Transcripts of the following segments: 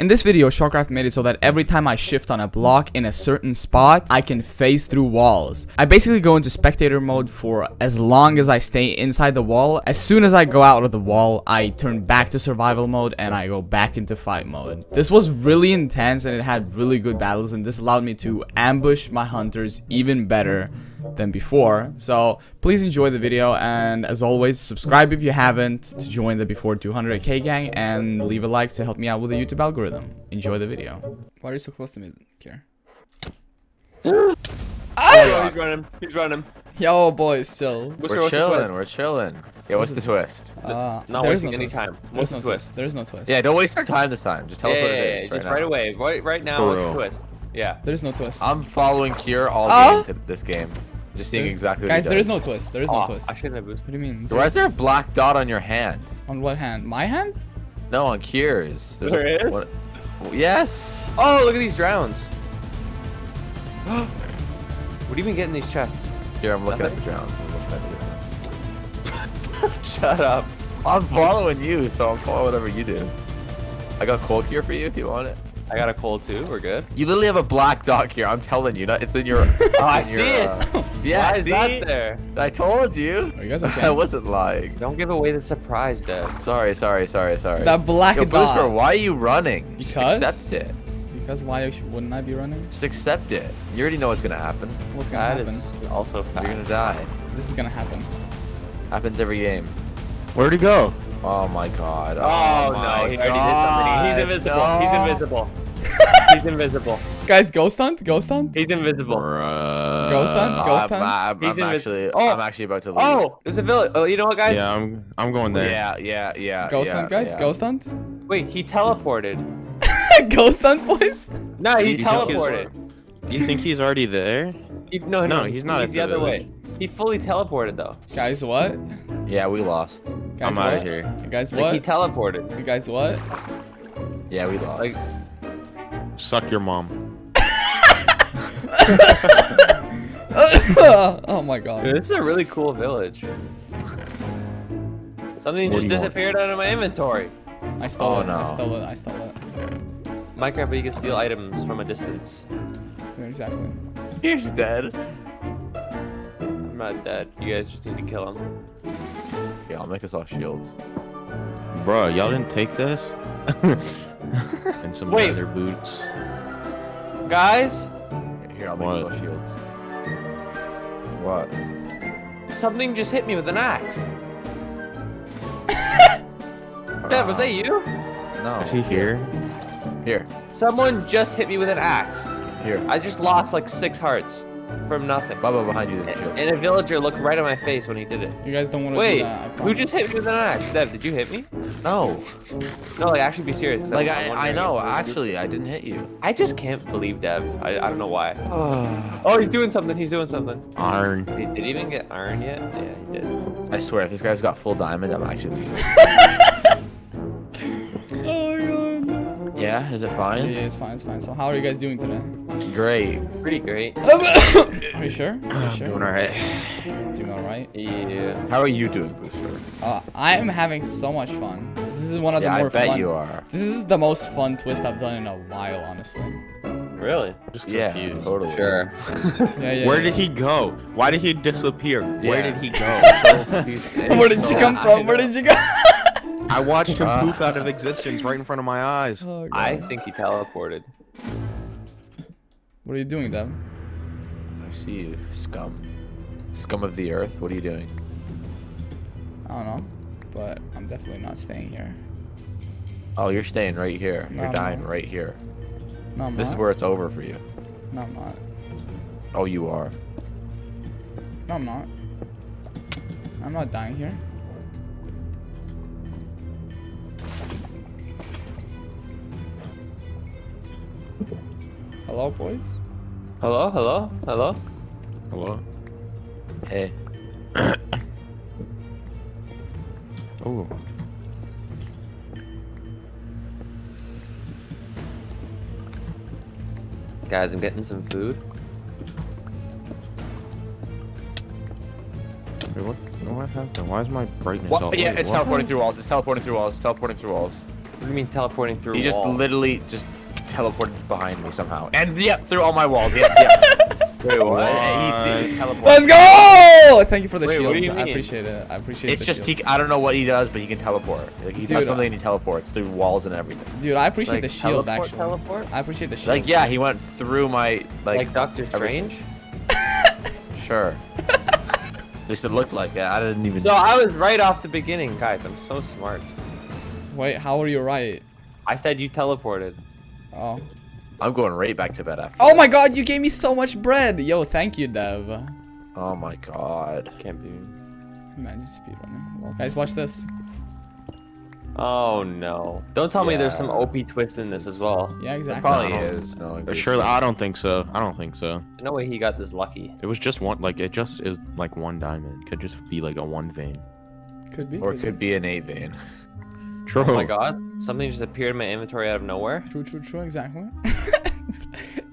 In this video, SharkCraft made it so that every time I shift on a block in a certain spot, I can phase through walls. I basically go into spectator mode for as long as I stay inside the wall. As soon as I go out of the wall, I turn back to survival mode and I go back into fight mode. This was really intense and it had really good battles, and this allowed me to ambush my hunters even better than before. So please enjoy the video, and as always, subscribe if you haven't to join the before 200k gang, and leave a like to help me out with the YouTube algorithm. Enjoy the video. Why are you so close to me? Care. Oh, he's running. He's running. Yo, boys, still. We're chilling. We're chilling. Yeah, what's the twist? Not wasting any time. What's the twist? There's no twist. Yeah, don't waste our time this time. Just tell us what it is. Just right away. Right now, what's the twist? Yeah. There's no twist. I'm following Cure all into this game. Just seeing exactly what he does. Guys, there is no twist. There is no twist. I shouldn't have boosted. What do you mean? Why is there a black dot on your hand? On what hand? My hand? No, on Cure's. There is? Yes. Oh, look at these drowns. What do you even get in these chests? Here, I'm looking at the drowns. Shut up. I'm following you, so I'll follow whatever you do. I got coal Cure for you if you want it. I got a coal too, we're good. You literally have a black dot here, I'm telling you. It's in your... I see it! Yeah, why is that there? I told you! Are you guys okay? I wasn't lying. Don't give away the surprise, Dad. Sorry. That black dot. Boosfer, why are you running? Because? Just accept it. Because why wouldn't I be running? Just accept it. You already know what's gonna happen. What's gonna happen? Is also fact. You're gonna die. This is gonna happen. Happens every game. Where'd he go? Oh my god. Oh no, he already did something. He's invisible. No. He's invisible. Guys, ghost hunt? Ghost hunt? He's invisible. Ghost hunt? Ghost hunt? I'm actually about to leave. Oh, there's a village. Oh, you know what, guys? Yeah, I'm going there. Yeah. Ghost hunt, guys? Ghost hunt? Wait, he teleported. Ghost hunt, please? No, he teleported. You think he's already there? No, he's not. He's the other way. He fully teleported, though. Guys, what? Yeah, we lost. Guys, I'm out of here. You guys, what? Like, he teleported. You guys, what? Yeah, we lost. Like... Suck your mom. Oh my god. Dude, this is a really cool village. Something just disappeared out of my inventory. I stole it. No. I stole it. Minecraft, but you can steal items from a distance. Yeah, exactly. He's dead. I'm not dead. You guys just need to kill him. Yeah, I'll make us all shields. Bro, y'all didn't take this? And some leather boots. Guys? Here, I'll make us all shields. What? Something just hit me with an axe. Dev, was that you? No. Is he here? Here. Someone just hit me with an axe. Here. I just lost like 6 hearts. From nothing. Bubbo behind you. And a villager looked right at my face when he did it. You guys don't want to do that. Wait, who just hit me with an axe? Dev, did you hit me? No. No, like, actually be serious. Like, I know. Actually, I didn't hit you. I just can't believe Dev. I don't know why. Oh, he's doing something. Iron. Did he even get iron yet? Yeah, he did. I swear, if this guy's got full diamond, I'm actually leaving. Oh, my God. Yeah, is it fine? Yeah, it's fine. It's fine. So how are you guys doing today? Great. Pretty great. Are you sure? Doing alright. Doing alright? Yeah. How are you doing, Boosfer? I am having so much fun. This is one of the more fun. Yeah, I bet you are. This is the most fun twist I've done in a while, honestly. Really? Just confused. Yeah, totally. Sure. Yeah, where did he go? Why did he disappear? Yeah. Where did he go? Where did you come from? I watched him poof out of existence right in front of my eyes. Oh, I think he teleported. What are you doing, Dev? I see you, scum. Scum of the earth, what are you doing? I don't know, but I'm definitely not staying here. Oh, you're staying right here. No, you're dying right here. No, I'm not. This is where it's over for you. No, I'm not. Oh, you are. No, I'm not. I'm not dying here. Hello, boys? Hello? Hey. Oh. Guys, I'm getting some food. Wait, what happened? Why is my brightness off? Yeah, it's teleporting through walls. What do you mean teleporting through a wall? He just literally just teleported behind me somehow. And yeah, through all my walls. Yeah, yeah. Wait, what? He teleported. Let's go! Thank you for the shield. I appreciate it. I appreciate it. It's just shield. I don't know what he does, but he can teleport. Like, he does something and he teleports through walls and everything. Dude, I appreciate like, the shield actually. Teleport? I appreciate the shield. Like yeah, he went through my like Doctor Strange? Sure. At least it looked like that. I didn't even. So I was right off the beginning, guys. I'm so smart. Wait, how were you right? I said you teleported. Oh. I'm going right back to bed after. Oh my god, you gave me so much bread. Yo, thank you, Dev. Oh my god. Can't be. Man, speedrunning. Guys, watch this. Oh no. Don't tell me there's some OP twist in this as well. Yeah, exactly. There probably is. No, surely, I don't think so. I don't think so. No way he got this lucky. It was just one, like, it just is like one diamond. Could just be like a one vein. Could be. Or it could be an eight vein. True. Oh my god. Something just appeared in my inventory out of nowhere. True, true, true. Exactly.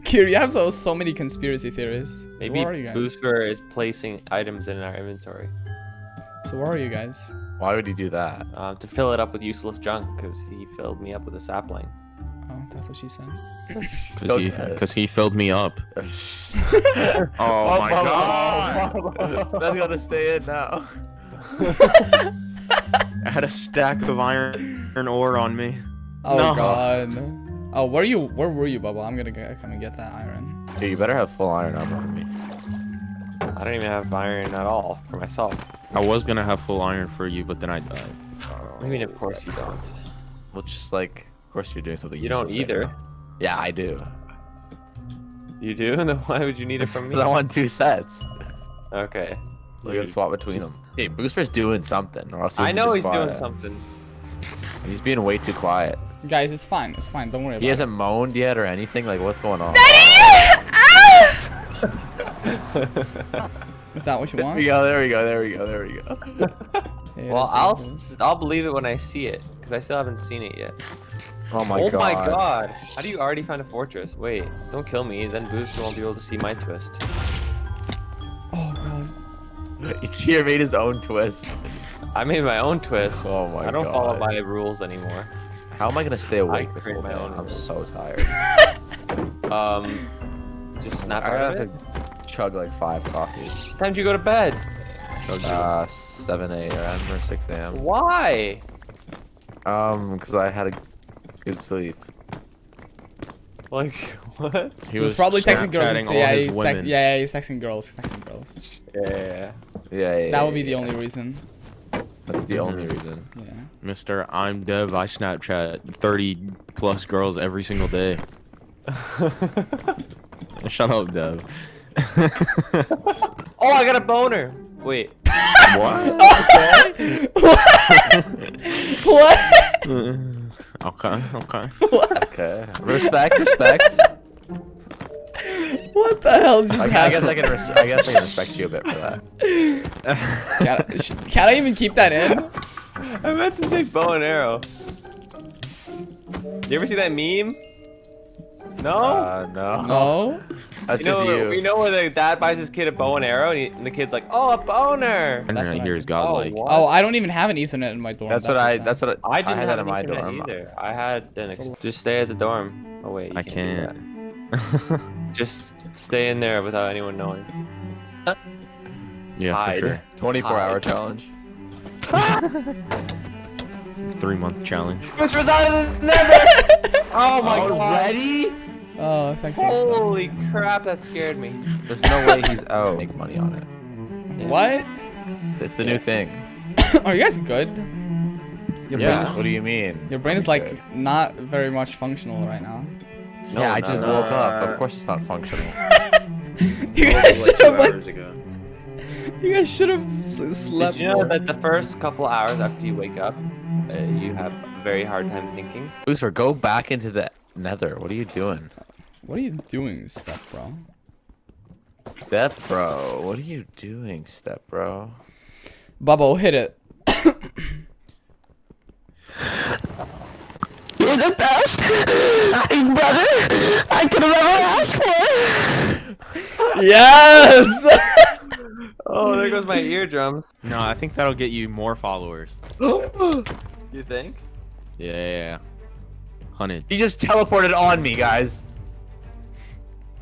Kiri, you have so many conspiracy theories. Maybe Boosfer is placing items in our inventory. So where are you guys? Why would he do that? To fill it up with useless junk, because he filled me up with a sapling. Oh, that's what she said. Because he filled me up. Oh my god! That's gotta stay in now. I had a stack of iron ore on me. Oh god. Oh, where were you, Bubba? I'm gonna come and get that iron. Dude, you better have full iron armor for me. I don't even have iron at all for myself. I was gonna have full iron for you, but then I died. I mean, of course you don't. Well, just like, of course you're doing something. You don't either. Right yeah, I do. You do? Then why would you need it from me? I want two sets. Okay. We can swap between them. Hey, Boosfer's doing something. Or else I know he's doing something. He's being way too quiet. Guys, it's fine. It's fine. Don't worry about it. He hasn't moaned yet or anything. Like, what's going on? Is that what you want? There we go. Yeah, well, I'll believe it when I see it, because I still haven't seen it yet. Oh my god. Oh my god. How do you already find a fortress? Wait, don't kill me, then Boosfer won't be able to see my twist. Oh god. He made his own twist. I made my own twist. Oh my god. I don't follow my rules anymore. How am I going to stay awake this whole day? I'm so tired. Just snap out of it. Chug like 5 coffees. What time did you go to bed? 7 a.m. or 6 a.m. Why? Because I had a good sleep. Like, what? He was probably texting girls. He's texting girls. Yeah. That would be the only reason. That's the only reason. Yeah. Mister, I'm Dev. I Snapchat 30+ girls every single day. Shut up, Dev. Oh, I got a boner. Wait. What? What? What? Okay. What? Okay. Respect. What the hell is this? Okay, I guess I can respect you a bit for that. Can I even keep that in? I meant to say bow and arrow. You ever see that meme? No? No? That's just you. We know where the dad buys his kid a bow and arrow, and the kid's like, "Oh, a boner!" And that's here's godlike. Oh, I don't even have an Ethernet in my dorm. That's what I didn't have that in my dorm either. I had just stay at the dorm. Oh wait, I can't. Just stay in there without anyone knowing. Yeah, for sure. 24-hour challenge. 3-month challenge. Which was out of the nether. Oh my god! Already? Oh, thanks. Holy crap, that scared me. There's no way he's out. Make money on it. Yeah. What? It's the new thing. Are you guys good? Your brain is, what do you mean? Your brain is like not very much functional right now. No, yeah, I just woke up. Of course it's not functional. You guys should have slept. Did you know that the first couple hours after you wake up, you have a very hard time thinking? Boosfer, go back into the nether. What are you doing? What are you doing, step bro? Bubbo, hit it. You're the best, brother. I could have ever asked for. Yes. Oh, there goes my eardrums. No, I think that'll get you more followers. You think? Yeah. honey. He just teleported on me, guys.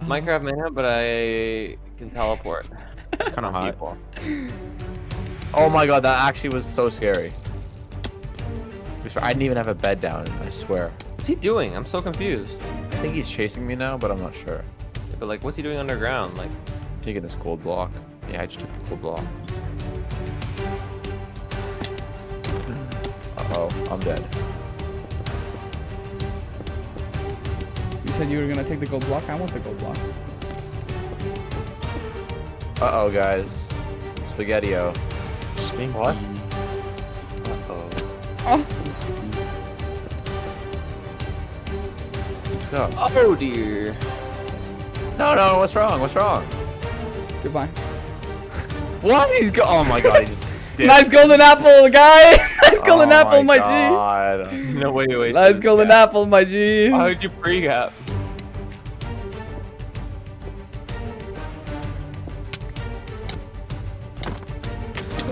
Minecraft Mayhem, but I can teleport. It's kind of hot. People. Oh my god, that actually was so scary. I didn't even have a bed down, I swear. What's he doing? I'm so confused. I think he's chasing me now, but I'm not sure. Yeah, but like, what's he doing underground? Like, taking this cold block. Yeah, I just took the cold block. Uh-oh, I'm dead. You said you were gonna take the gold block? I want the gold block. Uh-oh, guys. Spaghetti-o. Spaghetti. What? Uh-oh. Oh. Let's go. Oh, dear. No, no, what's wrong? What's wrong? Goodbye. What? He's go- Oh, my God. Nice golden apple, guy! Nice golden apple, my God. G! No, wait, wait. Nice golden apple, my G! Why would you pre-gap?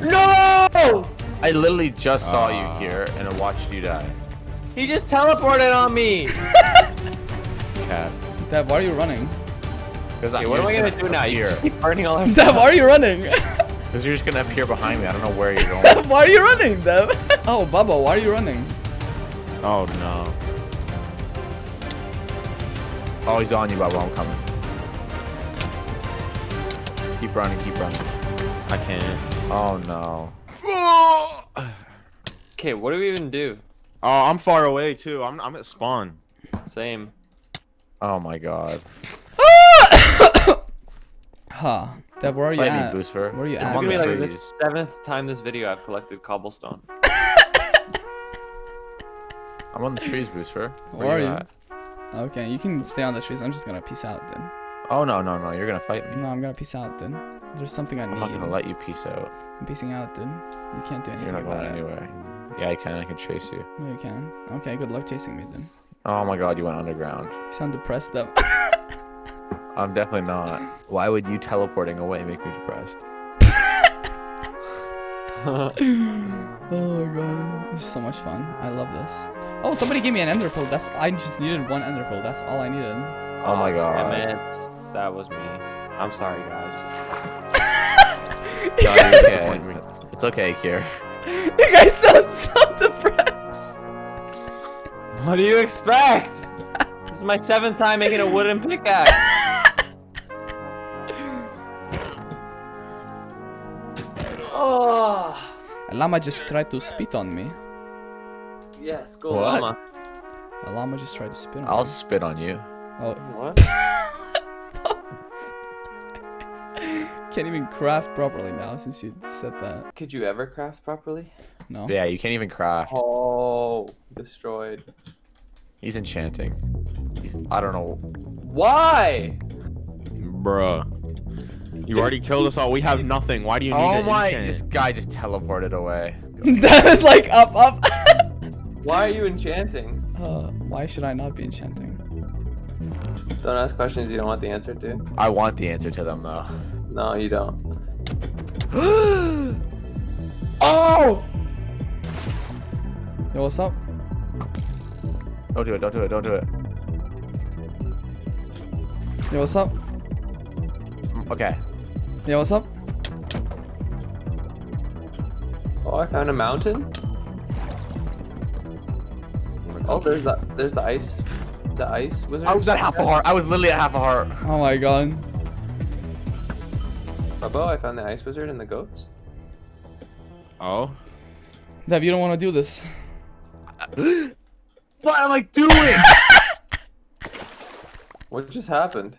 No! I literally just saw you here, and I watched you die. He just teleported on me! Cat. Deb, why are you running? Okay, what am I gonna do now? You just keep burning all over. Deb, why are you running? Because you're just going to appear behind me. I don't know where you're going. Why are you running, Deb? Oh, Bubbo, why are you running? Oh, no. Oh, he's on you, Bubbo. I'm coming. Just keep running, keep running. I can't. Oh, no. Okay, what do we even do? Oh, I'm far away, too. I'm at spawn. Same. Oh, my God. Huh. Deb, where are you at? Boosfer. Where are you at? It's gonna be like the 7th time this video I've collected cobblestone. I'm on the trees, Boosfer. Where are you? Okay, you can stay on the trees. I'm just gonna peace out, dude. Oh, no, no, no. You're gonna fight me. No, I'm gonna peace out, dude. There's something I need. I'm not gonna let you peace out. I'm peacing out, dude. You can't do anything about it. You're not going anywhere. Yeah, I can. I can chase you. No, you can. Okay, good luck chasing me, dude. Oh, my God. You went underground. You sound depressed, though. I'm definitely not. Why would you teleporting away make me depressed? Oh my god, this is so much fun. I love this. Oh, somebody gave me an ender pearl. That's I just needed one ender pearl. That's all I needed. Oh my god. Damn it. That was me. I'm sorry, guys. No, okay. It's okay, Kier. You guys sound so depressed. What do you expect? This is my 7th time making a wooden pickaxe. Oh! A llama just tried to spit on me. Yes, go llama. A llama just tried to spit on me. I'll spit on you. Oh. What? Can't even craft properly now since you said that. Could you ever craft properly? No. Yeah, you can't even craft. Oh, destroyed. He's enchanting. I don't know. Why? Bruh. You already killed us all. We have nothing. Why do you need it? Oh my, this guy just teleported away. That is like up, up. Why are you enchanting? Why should I not be enchanting? Don't ask questions you don't want the answer to. I want the answer to them though. No, you don't. Oh! Yo, what's up? Don't do it, don't do it, don't do it. Yo, what's up? Okay. Yo, what's up? Oh, I found a mountain. Oh, there's the ice. The ice wizard. I was at half a heart. I was literally at half a heart. Oh my god. Bubbo, I found the ice wizard and the goats. Oh. Deb, you don't want to do this. What am I doing? What just happened?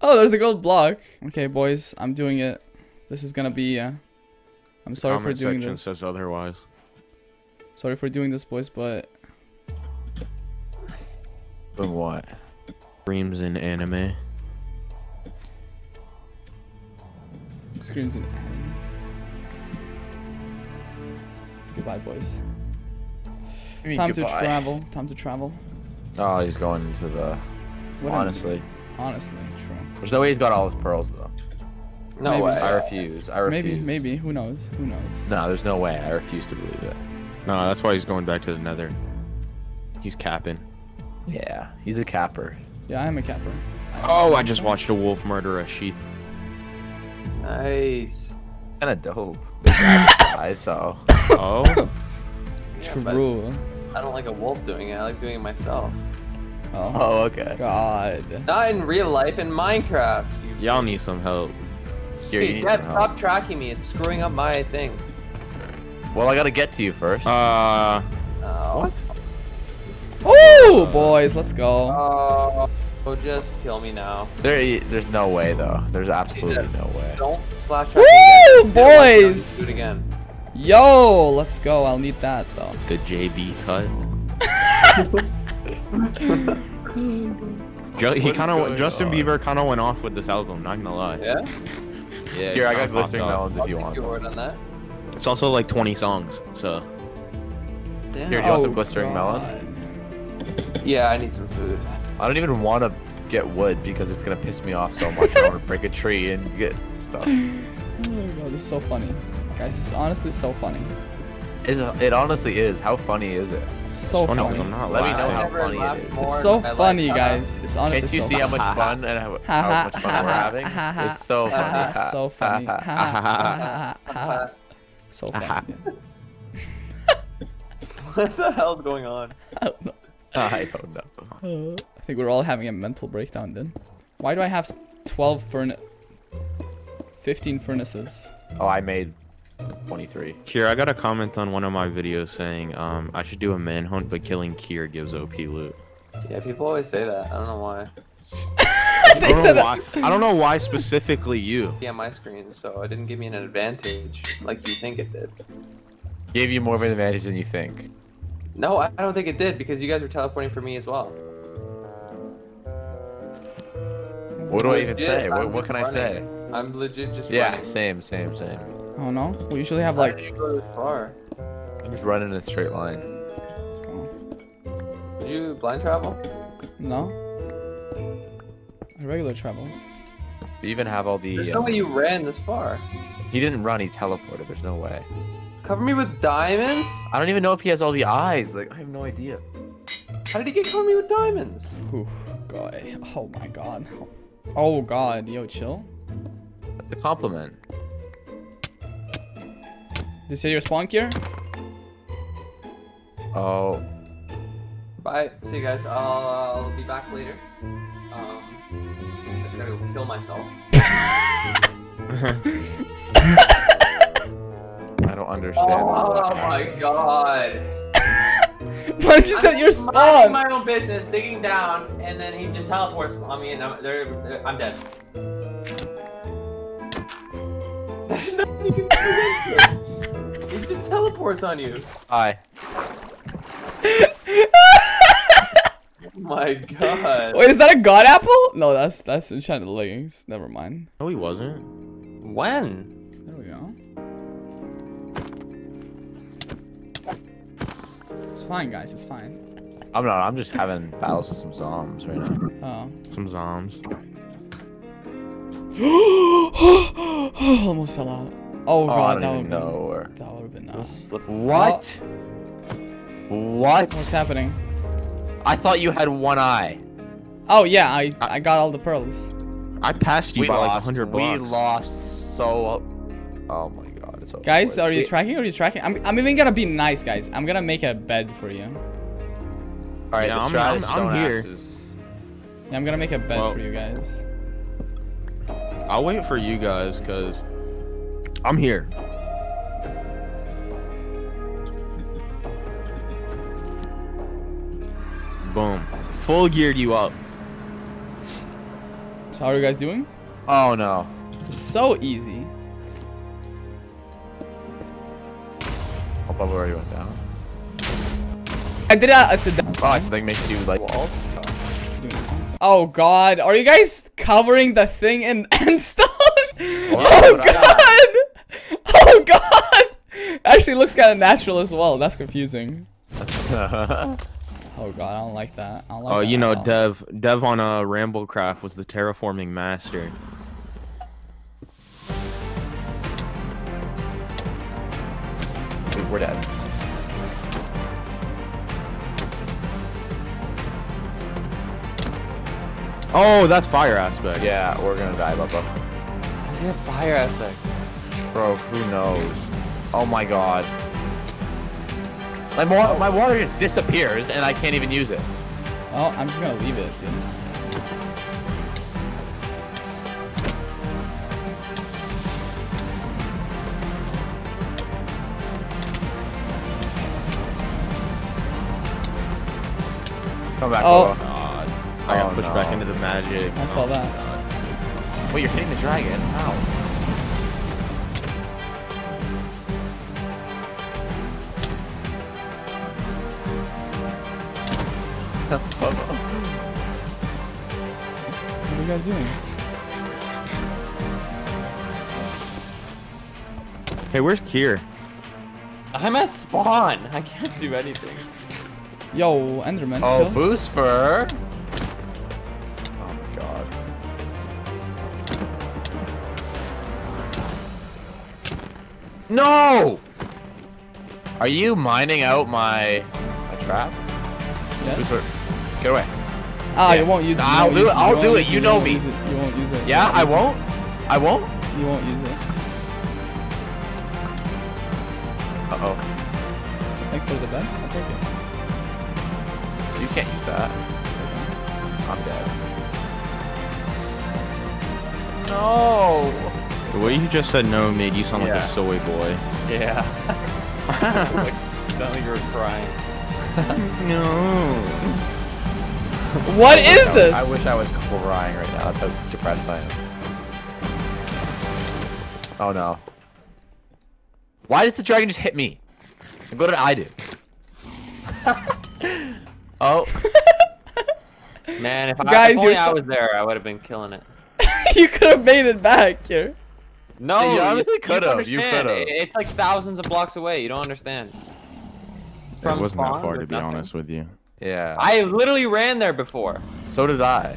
Oh, there's a gold block. Okay, boys, I'm doing it. This is gonna be. I'm sorry for doing this. Comment section says otherwise. Sorry for doing this, boys, but. But what? Screams in anime. Screams in anime. Goodbye, boys. Time to travel. Time to travel. Oh, he's going into the. What honestly. Honestly, true. There's no way he's got all his pearls though. No way. I refuse. I refuse. Maybe. Maybe. Who knows? Who knows? No, there's no way. I refuse to believe it. No, that's why he's going back to the Nether. He's capping. Yeah, he's a capper. Yeah, I am a capper. Oh, I just watched a wolf murder a sheep. Nice. Kinda dope. I saw. Oh. Yeah, true. I don't like a wolf doing it. I like doing it myself. Oh, oh okay. God. Not in real life, in Minecraft. Y'all need some help. Dude, Dad, stop tracking me. It's screwing up my thing. Well, I gotta get to you first. What? Oh, boys, let's go. Oh, just kill me now. There's no way though. There's absolutely no way. Don't slash track me again. Boys. Do it again. Yo, let's go. I'll need that though. The JB cut. Justin Bieber kind of went off with this album. Not gonna lie. Yeah. Yeah. Here, I got Glistening Melons if you want. On that. It's also like 20 songs, so. Damn. Here, do you want some Glistening Melon? Yeah, I need some food. I don't even want to get wood because it's gonna piss me off so much. I want to break a tree and get stuff. Oh my god, this is so funny, guys. It's honestly so funny. It honestly is. How funny is it? It's so funny. I'm not laughing. Let me know how funny it is. It's so funny, guys. It's honestly so funny. Can't you see how much fun and how much fun we're having? It's so funny. So funny. So funny. What the hell's going on? I don't know. I think we're all having a mental breakdown then. Why do I have 15 furnaces? Oh, I made 23. Kier, I got a comment on one of my videos saying I should do a manhunt, but killing Kier gives OP loot. Yeah, people always say that. I don't know why. I don't know why specifically you. Yeah, my screen, so it didn't give me an advantage like you think it did. Gave you more of an advantage than you think. No, I don't think it did because you guys were teleporting for me as well. What do I even say? What can I say? I'm legit just running. Same. Oh no, we usually have like far. I'm just running in a straight line. Oh. Did you blind travel? No. Regular travel. You even have all the. There's no way you ran this far. He didn't run. He teleported. There's no way. Cover me with diamonds? I don't even know if he has all the eyes. Like, I have no idea. How did he get cover me with diamonds? Oof, God. Oh my God. Oh God. Yo, chill. That's a compliment. Did you say your spawn gear? Oh. Bye. See you guys. I'll be back later. I just gotta go kill myself. I don't understand. Oh my god. Why don't you set your spawn? I'm minding my own business, digging down, and then he just teleports on me, and I'm dead. There's nothing you can do. He just teleports on you. Hi. Oh my god. Wait, is that a god apple? No, that's enchanted leggings. Never mind. No, he wasn't. When? There we go. It's fine, guys. It's fine. I'm not. I'm just having battles with some zombies right now. Oh. Some zombies. Almost fell out. Oh god, that would have been nice. What? What? What's happening? I thought you had one eye. Oh yeah, I got all the pearls. I passed you by like 100 blocks. We lost so. Oh my. So guys, are you tracking? I'm even gonna be nice, guys. I'm gonna make a bed for you. All right, yeah, I'm here. Yeah, I'm gonna make a bed for you guys. I'll wait for you guys because I'm here. Boom, full geared you up. So how are you guys doing? Oh no, it's so easy. Bubbo already went down. I did it to down. Oh, this thing makes you like walls. Oh god, are you guys covering the thing in endstone? Oh god! Oh god! Actually, it looks kind of natural as well. That's confusing. Oh god, I don't like that. I don't like that. Oh, you know, Dev on Ramblecraft was the terraforming master. We're dead. Oh, that's fire aspect. Yeah, we're gonna die, Bubbo. Is it fire aspect? Bro, who knows? Oh my god. My water just disappears and I can't even use it. Oh, I'm just gonna leave it, dude. Come back, oh. God. I got pushed back into the magic. I saw that. God. Wait, you're hitting the dragon? How? What are you guys doing? Hey, where's Kier? I'm at spawn. I can't do anything. Yo, Enderman. Oh, Boosfer. Oh my god. No! Are you mining out my trap? Yes. Boosfer. Get away. Ah, yeah. You won't use it. I'll do it. I'll do it. You know me. You won't use it. Yeah, I won't. I won't. You won't use it. Uh oh. Thanks for the bed. I'll take it. You can't use that. I'm dead. No! The way you just said no made you sound like a soy boy. Yeah. You sound like you were crying. No. What is this? I wish I was crying right now. That's how depressed I am. Oh no. Why does the dragon just hit me? Like, what did I do? Oh. Man, if I was there, I would have been killing it. You could have made it back here. No, you honestly could have. You could have. It's like thousands of blocks away. You don't understand. From it wasn't that far, to be honest with you. Yeah. I literally ran there before. So did I.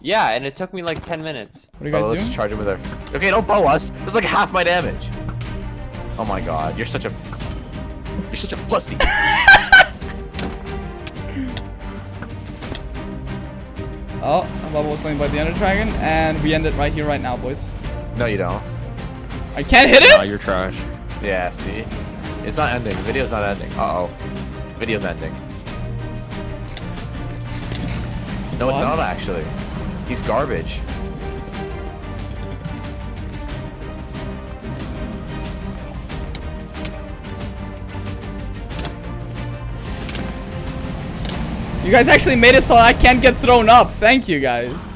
Yeah, and it took me like 10 minutes. What are you guys doing? Let's charge him with our... Okay, don't bow us. That's like half my damage. Oh my god, you're such a... You're such a pussy. Oh, Bubbo was slain by the Ender Dragon, and we end it right here, right now, boys. No, you don't. I can't hit it? No, you're trash. Yeah, see? It's not ending. The video's not ending. Uh-oh. Video's ending. No, it's not, actually. He's garbage. You guys actually made it so I can't get thrown up. Thank you, guys.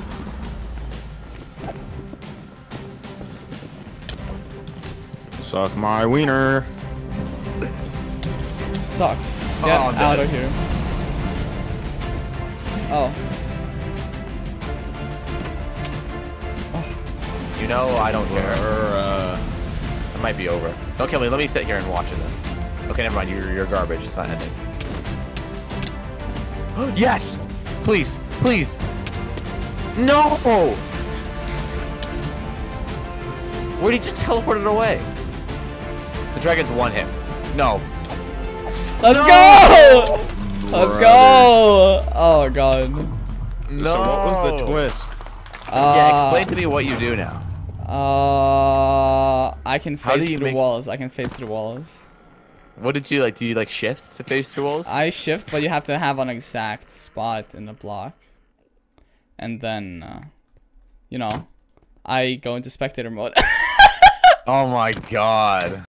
Suck my wiener. Suck. Get out of here. Oh. You know, I don't care. It might be over. Don't kill me. Let me sit here and watch it then. Okay, never mind. You're garbage. It's not ending. Yes! Please! Please! No! Where did he just teleport it away? The dragon's one hit. No. Let's go! Let's go! Oh god. No. So what was the twist? Yeah, explain to me what you do now. I can face through walls. I can face through walls. What did you like? Do you like shift to face through walls? I shift, but you have to have an exact spot in the block. And then, you know, I go into spectator mode. Oh my god.